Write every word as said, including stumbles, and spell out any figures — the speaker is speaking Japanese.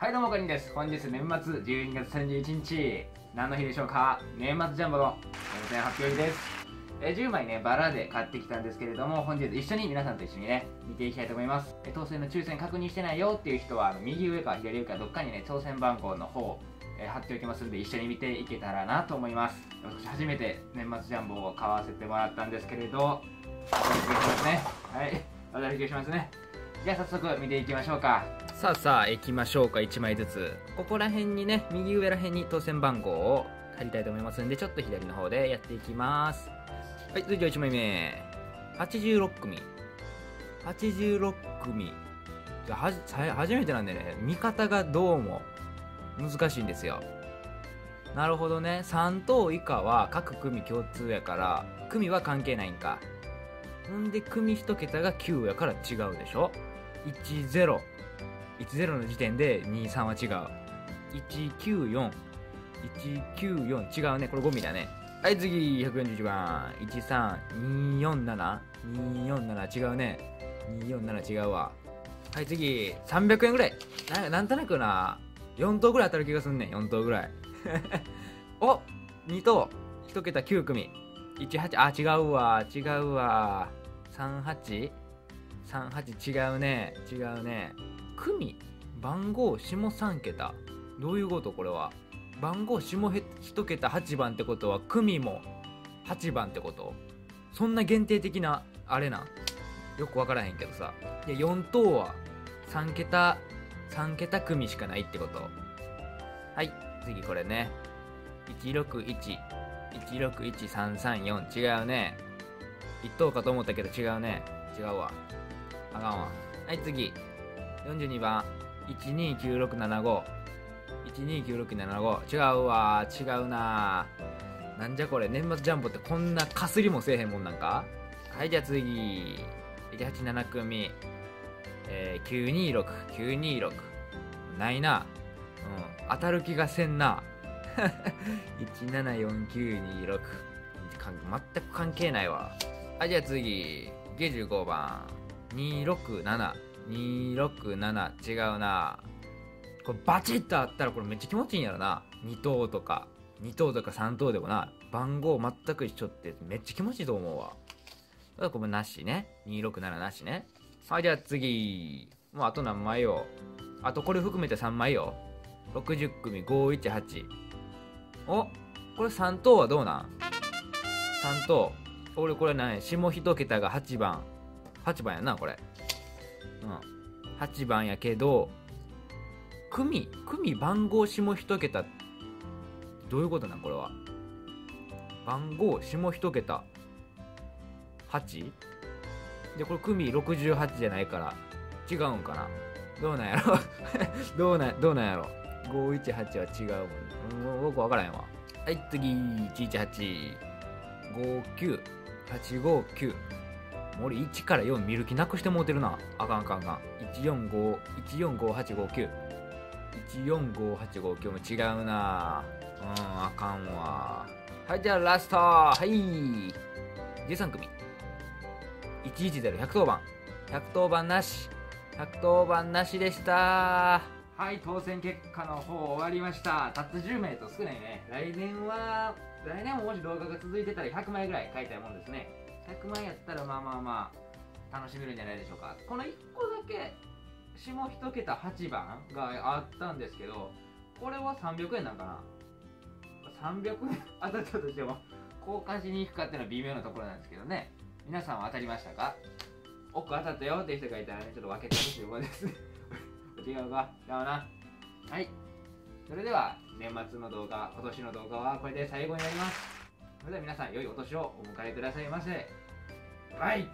はいどうも、かりんです。本日年末じゅうにがつさんじゅういちにち、何の日でしょうか。年末ジャンボの当選発表日です。えじゅうまいね、バラで買ってきたんですけれども、本日一緒に皆さんと一緒にね見ていきたいと思います。え当選の抽選確認してないよっていう人は、あの右上か左上かどっかにね当選番号の方え貼っておきますんで、一緒に見ていけたらなと思います。私初めて年末ジャンボを買わせてもらったんですけれど、お届けしますね。はい、お届けしますね。じゃあ早速見ていきましょうか。さあさあ行きましょうか。いちまいずつ、ここら辺にね、右上ら辺に当選番号を貼りたいと思いますんで、ちょっと左の方でやっていきます。はい、続いていちまいめ、はちじゅうろくくみはちじゅうろくくみ。じゃはじ初めてなんでね、見方がどうも難しいんですよ。なるほどね。さん等以下は各組共通やから組は関係ないんか。ほんで組いちけたがきゅうやから違うでしょ。いちゼロいちゼロの時点でにさんは違う。いちきゅうよんいちきゅうよん違うね。これごみだね。はい、次ひゃくよんじゅういちばんいちさんにーよんななにーよんなな違うね。にーよんなな違うわ。はい、次さんびゃくえんぐらい な, なんとなくなよん等ぐらい当たる気がすんねん。よん等ぐらいおに等いちけたきゅうくみじゅうはちあ違うわ違うわさんはちさんはち違うね違うね。組番号下さんけたどういうこと。これは番号下いちけたはちばんってことは組もはちばんってこと。そんな限定的なあれなんよく分からへんけどさ。でよん等はさんけたさんけた組しかないってこと。はい、次これねいちろくいちいちろくいちさんさんよん違うね。いち等かと思ったけど違うね。違うわあかんわ。はい、次よんじゅうにばんいちにーきゅうろくななごいちにーきゅうろくななご違うわ違うな。なんじゃこれ。年末ジャンボってこんなかすりもせえへんもんなんか。はい、じゃあ次いちはちななくみ、えー、きゅうにーろくきゅうにーろくないな。うん、当たる気がせんないちななよんきゅうにーろく 全く関係ないわ。はい、じゃあ次きゅうじゅうごばんにーろくななにーろくなな違うな。これバチッとあったらこれめっちゃ気持ちいいんやろな。に等とかに等とかさん等でもな、番号全く一緒ってめっちゃ気持ちいいと思うわ。ただこれなしね。にーろくなななしね。はい、じゃあ次もうあと何枚よ。あとこれ含めてさんまいよ。ろくじゅっくみごーいちはちおこれさん等はどうなん。さん等俺これ何下いちけたがはちばんはちばんやなこれ。うん、はちばんやけど組組番号下いちけたどういうことなんこれは。番号下いちけた はち? でこれ組ろくじゅうはちじゃないから違うんかな。どうなんやろどうなどうなんやろ。ごーいちはちは違うもん、ね、うん、僕分からへんわ。はい、次いちいちはちごーきゅうはちごーきゅう俺いちからよん見る気なくしてもうてるな。あかんあかんあかん。いちよんごーはちごーきゅういちよんごーはちごーきゅうも違うな。うん、あかんわ。はい、じゃあラスト。はいじゅうさんくみいちいちゼロひゃくとおばんひゃくとおばんなしひゃくとおばんなしでした。はい、当選結果の方終わりました。たったじゅうめいと少ないね。来年は来年ももし動画が続いてたらひゃくまいぐらい買いたいもんですね。ひゃくまいやったらまあまあまあ楽しめるんじゃないでしょうか。このいっこだけ下いちけたはちばんがあったんですけど、これはさんびゃくえんなんかな。さんびゃくえん当たったとしても交換しに行くかっていうのは微妙なところなんですけどね。皆さんは当たりましたか。奥当たったよって人がいたらね、ちょっと分けてほしいものですね違うか違うな。はい、それでは年末の動画、今年の動画はこれで最後になります。それでは皆さん良いお年をお迎えくださいませ。バイ。